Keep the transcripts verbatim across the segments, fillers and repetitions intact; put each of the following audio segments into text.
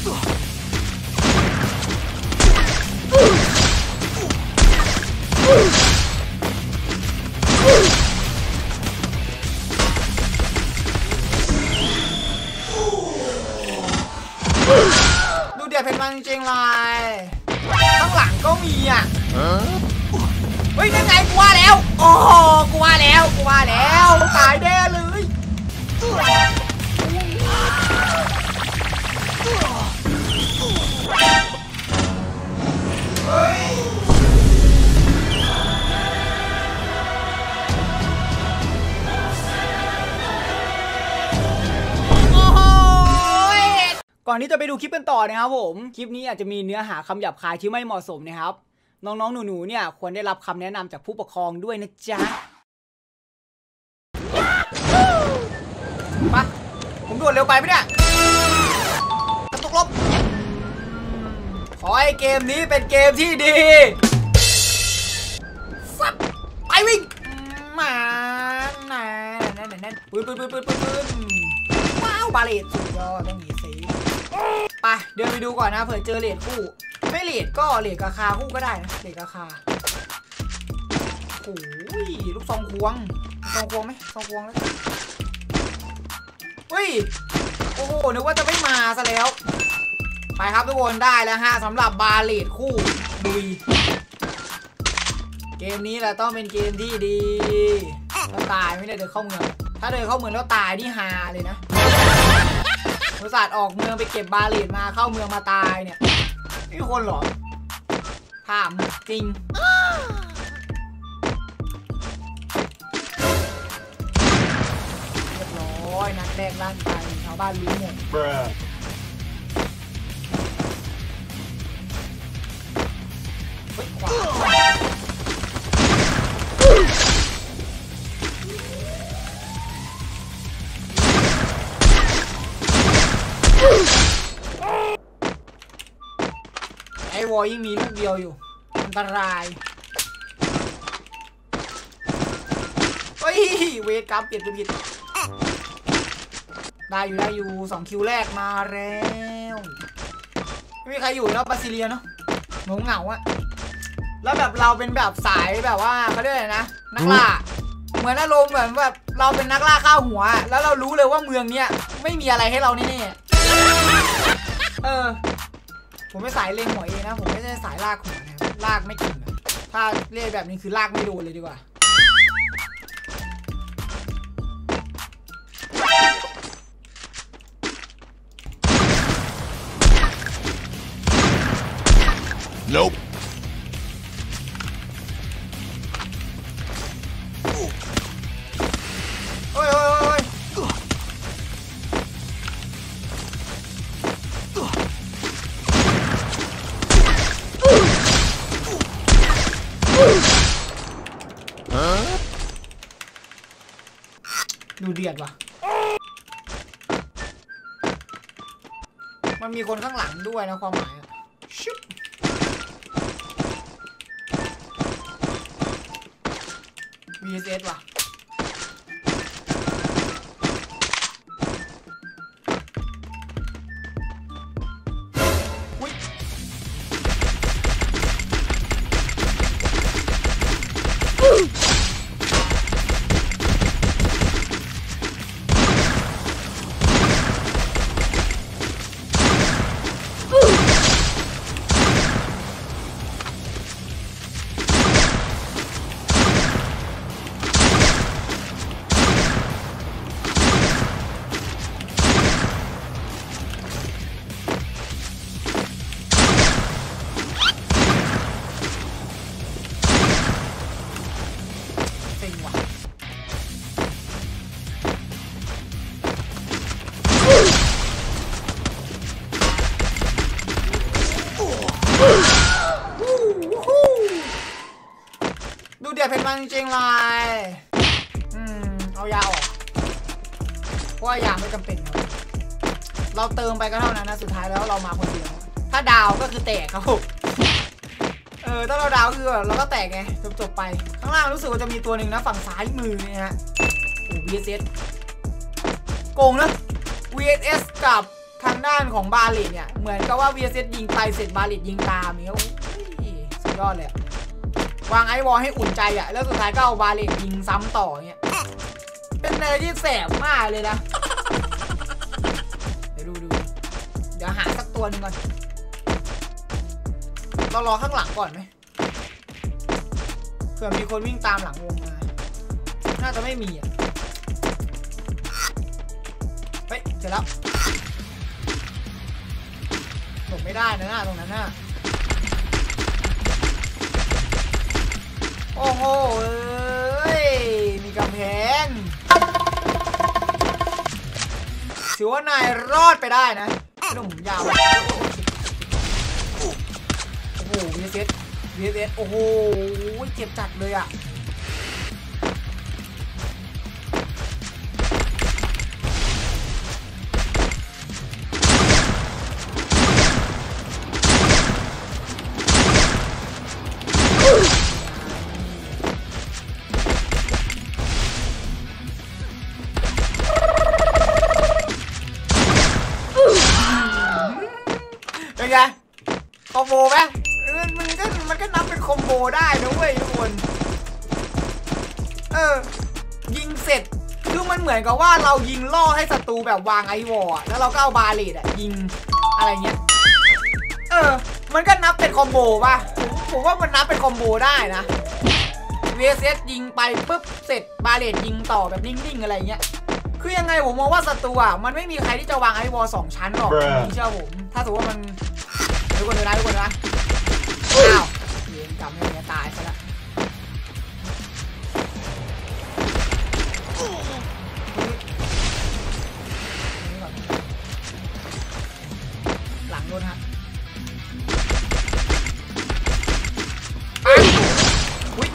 ดูเดือดเผ็ดมันจริงเลยข้างหลังก็มีอ่ะเฮ้ยนั่นไงกูว่าแล้วโอ้โหกูว่าแล้วกูว่าแล้วตายแน่เลยก่อนที่จะไปดูคลิปกันต่อนะครับผมคลิปนี้อาจจะมีเนื้อหาคำหยาบคายที่ไม่เหมาะสมนะครับน้องๆหนูๆเนี่ยควรได้รับคำแนะนำจากผู้ปกครองด้วยนะจ๊ะมาผมโดดเร็วไปไหมเนี่ยกระตุกลบขอให้เกมนี้เป็นเกมที่ดีซับไปวิ่งมาหนาแน่นแน่นปืนปืนปืนปืนปืนว้าวบาเลตสุดยอดต้องหนีสิไปเดินไปดูก่อนนะเผื่อเจอเลดคู่ไม่เลดก็เลดกระคาคู่ก็ได้นะเลดกระคาโอ้ยลูกซองควงซองควงไหมซองควงแล้วอุ้ยโอ้โหนึกว่าจะไม่มาซะแล้วไปครับทุกคนได้แล้วฮะสำหรับบาเลตคู่ดุยเกมนี้แหละต้องเป็นเกมที่ดีแล้วตายไม่ได้เดินเข้าเมืองถ้าเดินเข้าเมืองแล้วตายนี่ฮาเลยนะบริษัทออกเมืองไปเก็บบาเลตมาเข้าเมืองมาตายเนี่ยนี่คนหรอถามจริงเรียบร้อยนัดแรกลั่นไปชาวบ้านรู้หมดเฮ้ยขวาวอลยังมีลูกเดียวอยู่อันตรายเฮ้ยเวทกราฟเปลี่ยนเป็นผิดได้อยู่ได้อยู่สองคิวแรกมาแล้วไม่มีใครอยู่แล้วบาซิเลียเนาะหงงเหงาอะแล้วแบบเราเป็นแบบสายแบบว่าเขาเรียกอะไรนะนักล่าเหมือนอารมณ์เหมือนแบบเราเป็นนักล่าข้าวหัวแล้วเรารู้เลยว่าเมืองเนี้ยไม่มีอะไรให้เราแน่ๆเออผมไม่สายเล็งหัวเองนะผมไม่ใช่สายลากหัวนะลากไม่ถึงถ้าเรียกแบบนี้คือลากไม่โดนเลยดีกว่าโน้ปดูเดือดว่ะมันมีคนข้างหลังด้วยนะความหมายชุบวี เอส เอส ว่ะดูเดือดเผ็ดมันจริงเลยอืมเอายาออกเพราะว่ายาไม่จำเป็นเราเติมไปก็เท่านั้นนะสุดท้ายแล้วเรามาคนเดียวถ้าดาวก็คือแตกครับเออถ้าเราดาวคือเราก็แตกไงจบๆไปข้างล่างรู้สึกว่าจะมีตัวหนึ่งนะฝั่งซ้ายมือเนี่ยฮะโอ้ วี เอส เอส โกงนะ วี เอส เอส กับ ทางด้านของบาลิตเนี่ยเหมือนกับว่า วี เอส เอส ยิงไปเสร็จบาลิตยิงตามเนี่ยสุดยอดเลยวางไอวอลให้อุ่นใจอ่ะแล้วสุดท้ายก็เอาบาลิตยิงซ้ำต่อเนี่ยเป็นอะไรที่แสบมากเลยนะเดี๋ยวดูดูเดี๋ยวหาสักตัวนึงก่อนเรารอข้างหลังก่อนไหมเผื่อมีคนวิ่งตามหลังวงมาน่าจะไม่มีอ่ะเฮ้ยเจอแล้วหลบไม่ได้นะหน้าตรงนั้นน่ะโอ้โหเอ้ยมีกำแพงถือว่านายรอดไปได้นะหนุ่มยาวโอ้โหมีเซตโอ้โหเจ็บจัดเลยอ่ะเป็นไงคอมโบไหมมันก็นับเป็นคอมโบได้นะเว้ยทุกคนเออยิงเสร็จคือมันเหมือนกับว่าเรายิงล่อให้ศัตรูแบบวางไอวอลแล้วเราก็เอาบาเลตอ่ะยิงอะไรเงี้ยเออมันก็นับเป็นคอมโบป่ะผมว่ามันนับเป็นคอมโบได้นะ วี เอส เอส ยิงไปปุ๊บเสร็จบาเลตยิงต่อแบบนิ่งๆอะไรเงี้ยคือยังไงผมมองว่าศัตรูอ่ะมันไม่มีใครที่จะวางไอวอลสองชั้นหรอกเชื่อผมถ้าสมมติว่ามันทุกคนเลยนะทุกคนนะอ้าวเย็นจำไม่ได้ตายซะละหลังโดนฮะอุ๊ย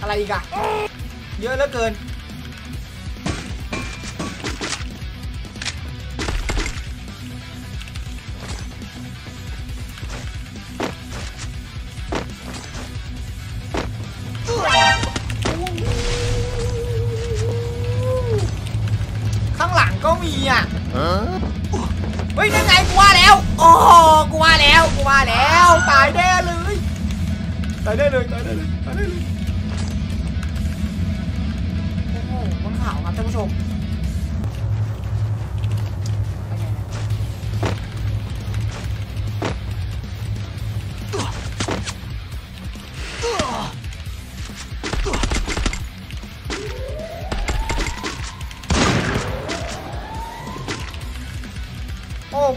อะไรอีกอะเยอะเหลือเกินเฮ้ยยังไงกูว่าแล้วโอ้โหกูว่าแล้วกูว่าแล้วตายแน่เลยตายแน่เลยตายแน่เลยตายแน่เลยโอ้โหบนเขาครับท่านผู้ชม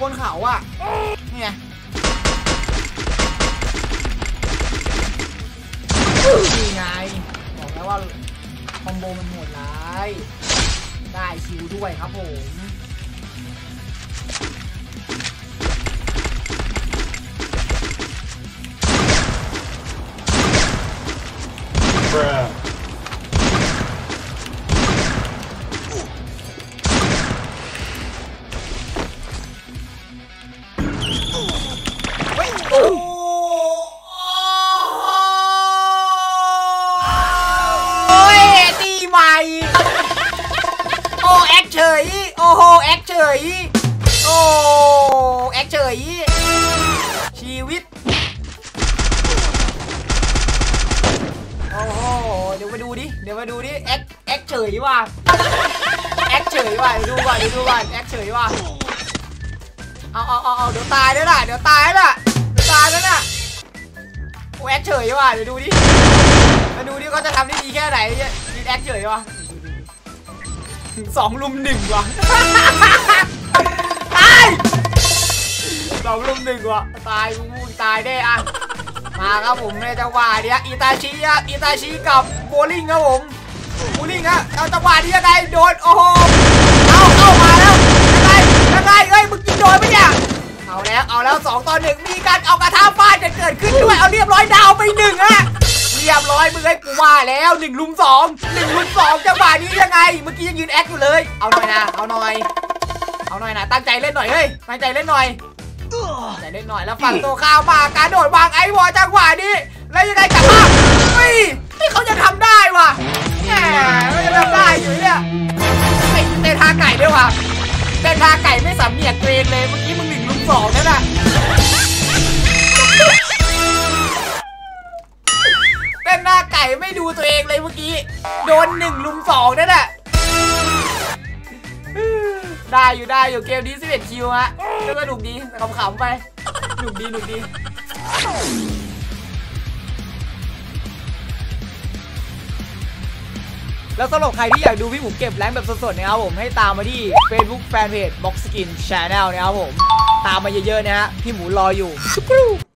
บนเขาอ่ะนี่ไงนี่ไงบอกแล้วว่าคอมโบมันโหดร้ายได้คิวด้วยครับผมโอ้โหแอคเฉยโอ้แอคเฉยชีวิตโอ้โหเดี๋ยวมาดูดิเดี๋ยวมาดูดิแอคแอคเฉยว่ะแอคเฉยว่ะดูว่ะดูว่ะแอคเฉยว่ะเอาเอาเอาเอาเดี๋ยวตายแล้วล่ะเดี๋ยวตายแล้วล่ะเดี๋ยวตายแล้วน่ะโอ้แอคเฉยว่ะเดี๋ยวดูดิมาดูดิเขาจะทำได้ดีแค่ไหนเนี่ยแอคเฉยว่ะสองลุมหนึ่งว่ะตายสองลุมหนึ่งว่ะตายกูตายได้อ่ะมาครับผมในจังหวะเนี้ยอิตาชิอ่ะอิตาชิกับโบลิ่งครับผมโบลิ่งฮะเอาจังหวะนี้ยังไงโดนโอ้โหเอาเข้ามาแล้วยังไงยังไงเฮ้ยมึงยิงโดนไหมเนี่ยเอาแล้วเอาแล้วสองต่อหนึ่งมีการเอากระทำฟาดจะเกิดขึ้นด้วยเอาเรียบร้อยดาวไปหนึ่งฮะเรียบร้อยมึงไอ้กูว่าแล้วหนึ่งลุมสอง หนึ่งลุมสองจังหวะนี้ยังไงเมื่อกี้ยังยืนแอคอยู่เลยเอาหน่อยนะเอาหน่อยเอาหน่อยนะตั้งใจเล่นหน่อยเฮ้ยตั้งใจเล่นหน่อยตั้งใจเล่นหน่อยแล้วฝั่งตัวข้าวมาการโดดวางไอ้วอจังหวะนี้แล้วยังไงกลับมาเฮ้ยนี่เขาจะทำได้ว่ะแหมเขาจะทำได้อยู่เนี่ยเตะท่าไก่ด้วยว่ะ แต่คาไก่ไม่สามเหลี่ยมเกรนเลยเมื่อกี้มึงหนึ่งลุมสองนั่นน่ะแต่หน้าไก่ไม่ดูตัวเองเลยเมื่อกี้โดนหนึ่งลุมสองนั่นน่ะได้อยู่ได้อยู่เกมนี้สิบเอ็ดคิวฮะก็สนุกดีแต่ขำๆไปหนุกดีหนุกดีแล้วสำหรับใครที่อยากดูพี่หมูเก็บแรงแบบสดๆนะครับผมให้ตามมาที่ Facebook Fanpage BoxSkin Channel นะครับผมตามมาเยอะๆนะฮะพี่หมูรออยู่